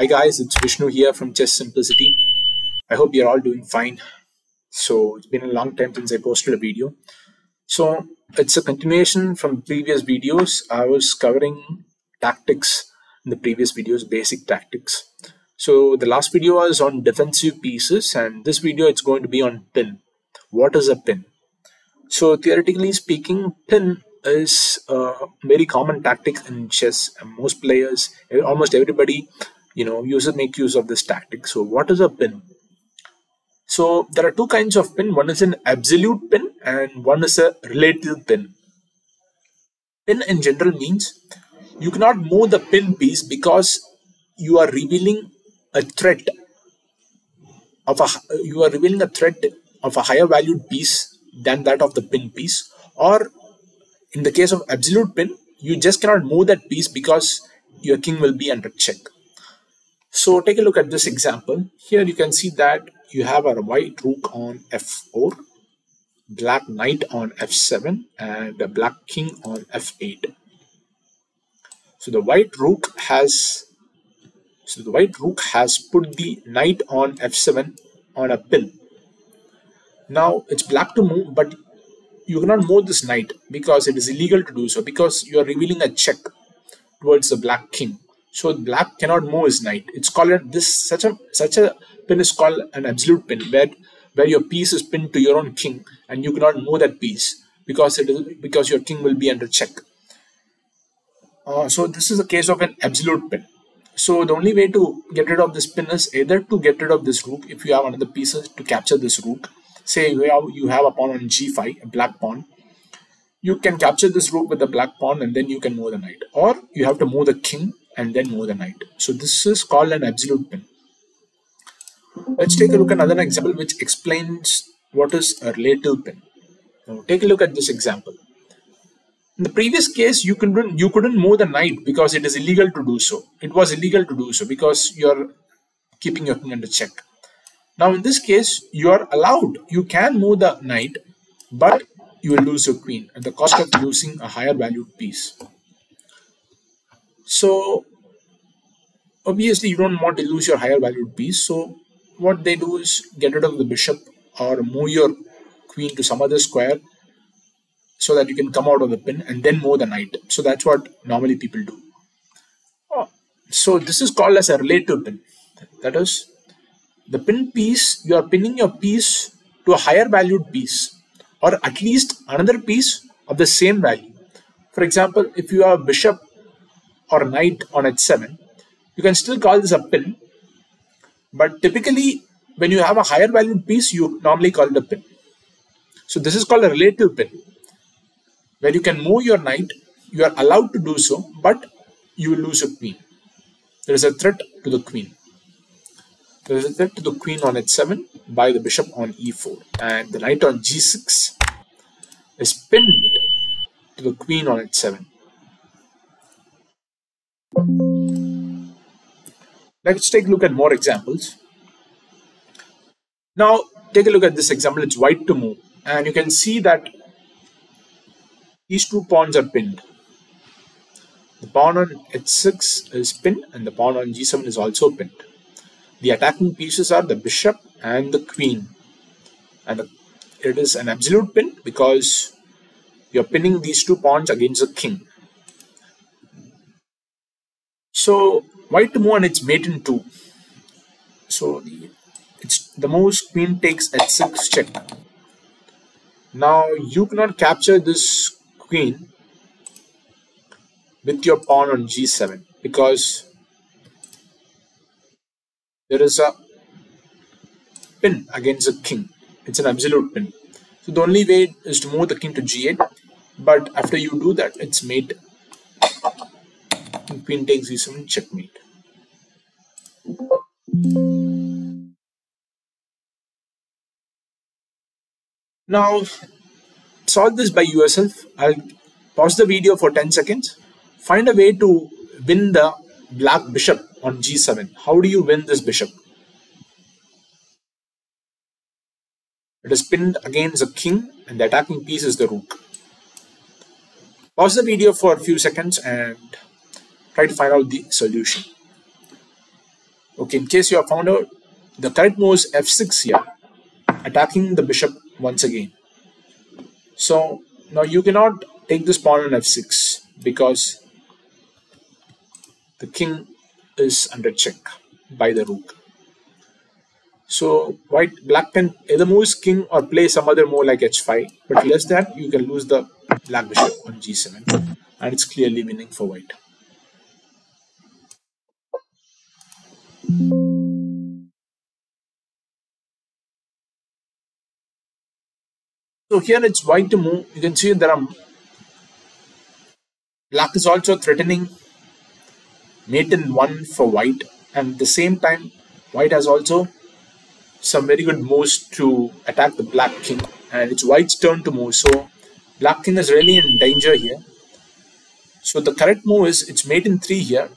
Hi guys, it's Vishnu here from Chess Simplicity. I hope you're all doing fine. So it's been a long time since I posted a video. So it's a continuation from previous videos. I was covering tactics in the previous videos, basic tactics. So the last video was on defensive pieces and this video it's going to be on pin. What is a pin? So theoretically speaking, pin is a very common tactic in chess and most players, almost everybody, users make use of this tactic. So what is a pin? So there are two kinds of pin. One is an absolute pin and one is a relative pin. Pin in general means you cannot move the pin piece because you are revealing a threat of a higher valued piece than that of the pin piece, or in the case of absolute pin, you just cannot move that piece because your king will be under check. So take a look at this example. Here you can see that you have a white rook on f4, black knight on f7 and a black king on f8. So the white rook has put the knight on f7 on a pin. Now it's black to move, but you cannot move this knight because it is illegal to do so because you are revealing a check towards the black king. So black cannot move his knight. It's called such a pin is called an absolute pin, where your piece is pinned to your own king and you cannot move that piece because your king will be under check. So this is a case of an absolute pin. So the only way to get rid of this pin is either to get rid of this rook if you have another piece to capture this rook. Say you have a pawn on g5, a black pawn. You can capture this rook with the black pawn and then you can move the knight. Or you have to move the king and then move the knight. So this is called an absolute pin. Let's take a look at another example which explains what is a relative pin. Now take a look at this example. In the previous case, you couldn't move the knight because it is illegal to do so. It was illegal to do so because you're keeping your king under check. Now in this case, you are allowed, you can move the knight, but you will lose your queen at the cost of losing a higher valued piece. So obviously you don't want to lose your higher valued piece. So what they do is get rid of the bishop or move your queen to some other square so that you can come out of the pin and then move the knight. So that's what normally people do. So this is called as a relative pin. That is, the pin piece, you are pinning your piece to a higher valued piece or at least another piece of the same value. For example, if you have a bishop or a knight on h7, you can still call this a pin, but typically when you have a higher valued piece, you normally call it a pin. So this is called a relative pin, where you can move your knight, you are allowed to do so, but you will lose your queen. There is a threat to the queen. There is a threat to the queen on h7 by the bishop on e4, and the knight on g6 is pinned to the queen on h7. Let's take a look at more examples. Now take a look at this example. It's white to move, and you can see that these two pawns are pinned. The pawn on h6 is pinned and the pawn on g7 is also pinned. The attacking pieces are the bishop and the queen, and it is an absolute pin because you are pinning these two pawns against the king. So white to move and it's mate in two. So the move's queen takes h6 check. Now you cannot capture this queen with your pawn on g7 because there is a pin against the king. It's an absolute pin. So the only way is to move the king to g8. But after you do that, it's mate. Queen takes g7, checkmate. Now solve this by yourself. I'll pause the video for 10 seconds. Find a way to win the black bishop on g7. How do you win this bishop? It is pinned against the king and the attacking piece is the rook. Pause the video for a few seconds and try to find out the solution. Okay, in case you have found out, the correct move is f6 here, attacking the bishop once again. So now you cannot take this pawn on f6 because the king is under check by the rook. So white black can either move king or play some other move like h5, but less that you can lose the black bishop on g7, and it's clearly winning for white. So here it's white to move. You can see there are black is also threatening mate in 1 for white, and at the same time white has also some very good moves to attack the black king, and it's white's turn to move. So black king is really in danger here. So the correct move is, it's mate in 3 here.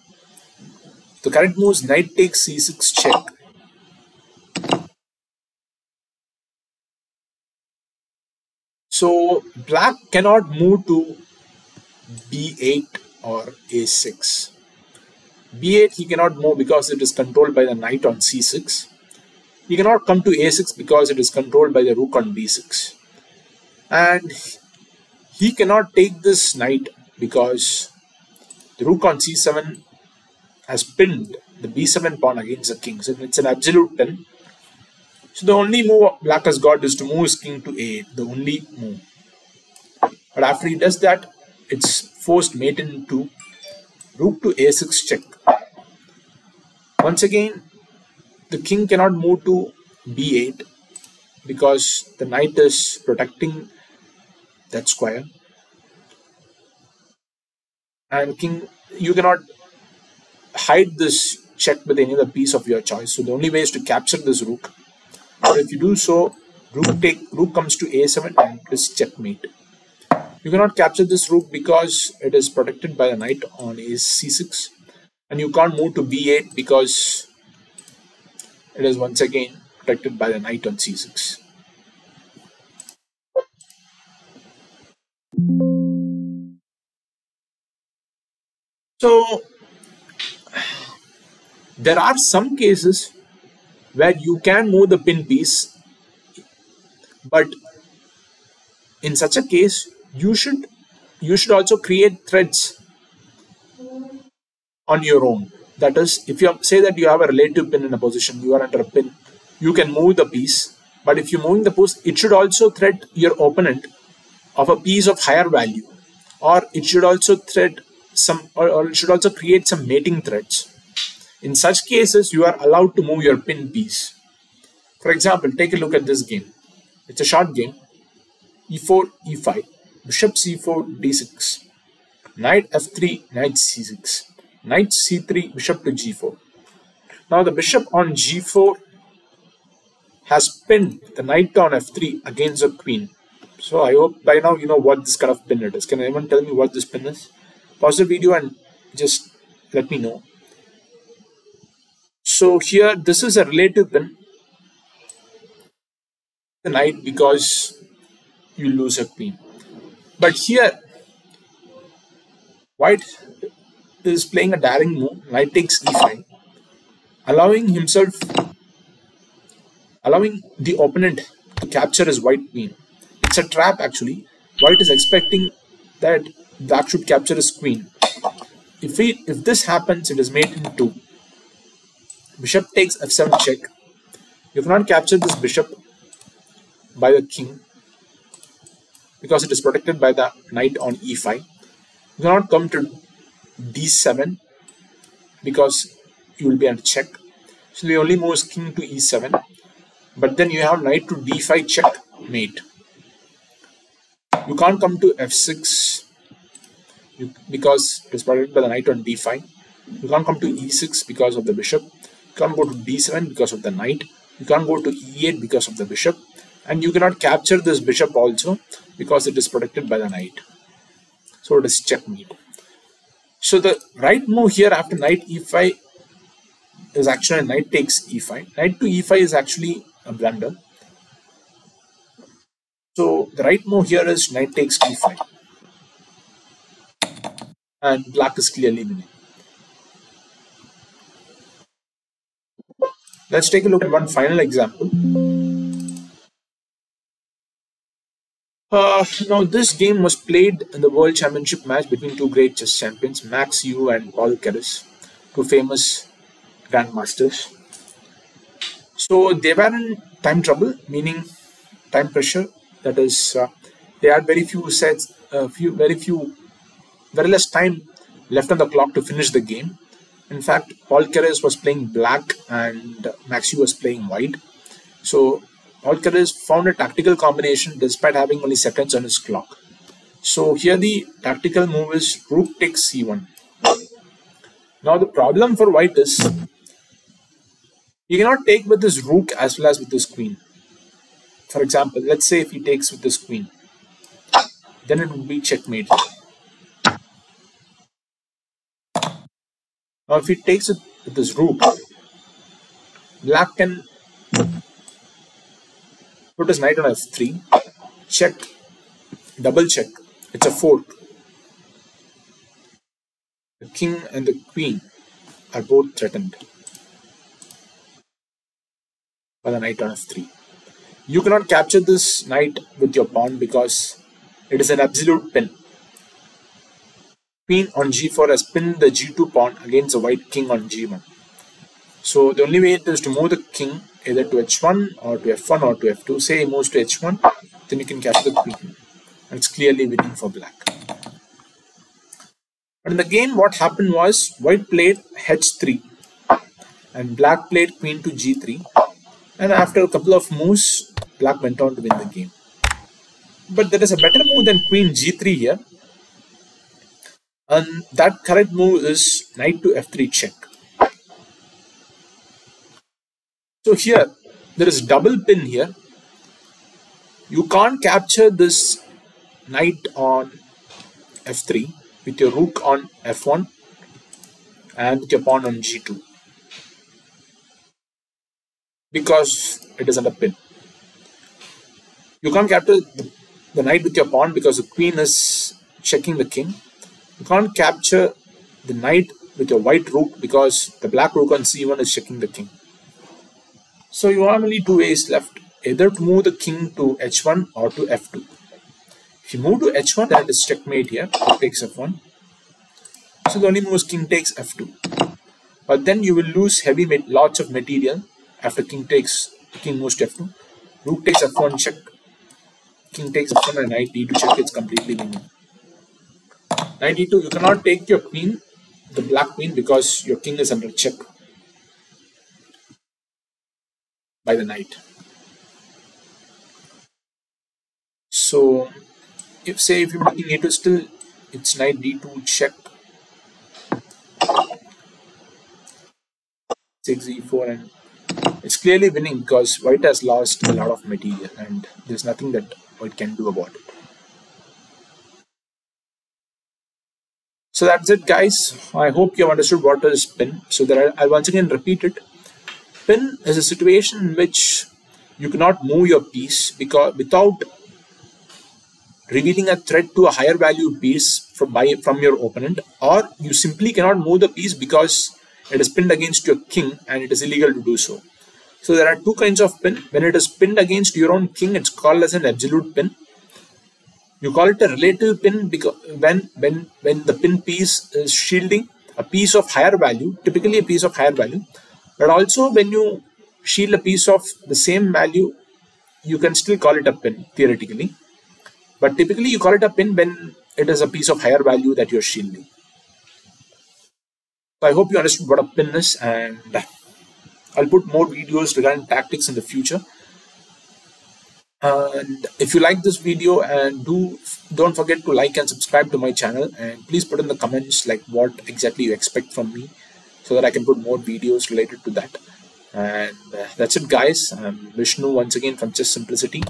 The correct move is knight takes c6 check. So black cannot move to b8 or a6. b8 he cannot move because it is controlled by the knight on c6. He cannot come to a6 because it is controlled by the rook on b6. And he cannot take this knight because the rook on c7 has pinned the b7 pawn against the king. So it's an absolute pin. So the only move black has got is to move his king to a8. The only move. But after he does that, it's forced mate in 2. Rook to a6 check. Once again, the king cannot move to b8 because the knight is protecting that square. And king, you cannot hide this check with any other piece of your choice. So the only way is to capture this rook. But if you do so, rook comes to a7 and it is checkmate. You cannot capture this rook because it is protected by the knight on c6, and you can't move to b8 because it is once again protected by the knight on c6. So there are some cases where you can move the pin piece, but in such a case you should also create threads on your own. That is, if you say that you have a relative pin in a position, you are under a pin, you can move the piece, but if you're moving the piece, it should also threat your opponent of a piece of higher value, or it should also threat some, or it should also create some mating threads. In such cases, you are allowed to move your pin piece. For example, take a look at this game. It's a short game. e4, e5, bishop c4, d6, knight f3, knight c6, knight c3, bishop to g4. Now the bishop on g4 has pinned the knight on f3 against the queen. So I hope by now you know what this kind of pin it is. Can anyone tell me what this pin is? Pause the video and just let me know. So here, this is a relative pin, the knight, because you lose a queen. But here, white is playing a daring move. Knight takes e5, allowing the opponent to capture his white queen. It's a trap actually. White is expecting that black should capture his queen. If this happens, it is mate in 2. Bishop takes f7 check. You cannot capture this bishop by the king because it is protected by the knight on e5. You cannot come to d7 because you will be under check. So the only move is king to e7. But then you have knight to d5 check mate. You can't come to f6 because it is protected by the knight on d5. You can't come to e6 because of the bishop. You can't go to d7 because of the knight. You can't go to e8 because of the bishop. And you cannot capture this bishop also because it is protected by the knight. So it is checkmate. So the right move here after knight e5 is actually knight takes e5. Knight to e5 is actually a blunder. So the right move here is knight takes e5. And black is clearly winning. Let's take a look at one final example. Now, this game was played in the World Championship match between two great chess champions, Max Euwe and Paul Keres, two famous grandmasters. So they were in time trouble, meaning time pressure. That is, they had very few sets, very less time left on the clock to finish the game. In fact, Paul Keres was playing black and Max Euwe was playing white. So Paul Keres found a tactical combination despite having only seconds on his clock. So here the tactical move is rook takes c1. Now the problem for white is he cannot take with his rook as well as with his queen. For example, let's say if he takes with his queen, then it would be checkmate. Now if he takes it with his rook, black can put his knight on f3, check, double check, it's a fork. The king and the queen are both threatened by the knight on f3. You cannot capture this knight with your pawn because it is an absolute pin. Queen on g4 has pinned the g2 pawn against the white king on g1. So the only way it is to move the king either to h1 or to f1 or to f2. Say he moves to h1, then you can capture the queen. And it's clearly winning for black. But in the game, what happened was white played h3 and black played queen to g3. And after a couple of moves, black went on to win the game. But there is a better move than queen g3 here. And that correct move is knight to f3 check. So here, there is double pin here. You can't capture this knight on f3 with your rook on f1 and with your pawn on g2 because it is under pin. You can't capture the knight with your pawn because the queen is checking the king. You can't capture the knight with your white rook because the black rook on c1 is checking the king. So you have only two ways left, either to move the king to h1 or to f2. If you move to h1, then it is checkmate here, rook takes f1. So the only move is king takes f2. But then you will lose lots of material after king moves to f2. Rook takes f1 check. King takes f1 and knight d2 check, it's completely winning. Knight d2, you cannot take your queen, the black queen, because your king is under check by the knight. So if you're looking at it, still it's knight d2 check, takes e4, and it's clearly winning because white has lost a lot of material and there's nothing that white can do about it. So that's it, guys. I hope you have understood what is pin. So I'll once again repeat it. Pin is a situation in which you cannot move your piece because without revealing a threat to a higher value piece from your opponent, or you simply cannot move the piece because it is pinned against your king and it is illegal to do so. So there are two kinds of pin. When it is pinned against your own king, it's called as an absolute pin. You call it a relative pin because when the pin piece is shielding a piece of higher value, typically a piece of higher value. But also when you shield a piece of the same value, you can still call it a pin theoretically. But typically you call it a pin when it is a piece of higher value that you're shielding. So I hope you understood what a pin is, and I'll put more videos regarding tactics in the future. And if you like this video, and don't forget to like and subscribe to my channel, and please put in the comments like what exactly you expect from me, so that I can put more videos related to that. And that's it, guys. I'm Vishnu once again from Chess Simplicity,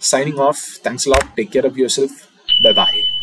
signing off. Thanks a lot. Take care of yourself. Bye bye.